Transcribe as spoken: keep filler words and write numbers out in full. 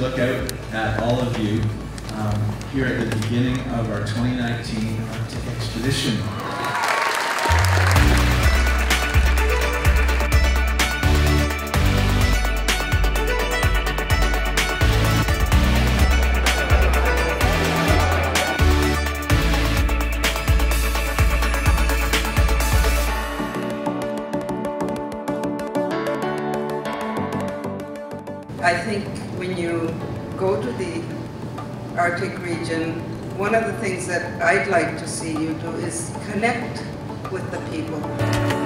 look out at all of you um, here at the beginning of our twenty nineteen Arctic Expedition. I think when you go to the Arctic region, one of the things that I'd like to see you do is connect with the people.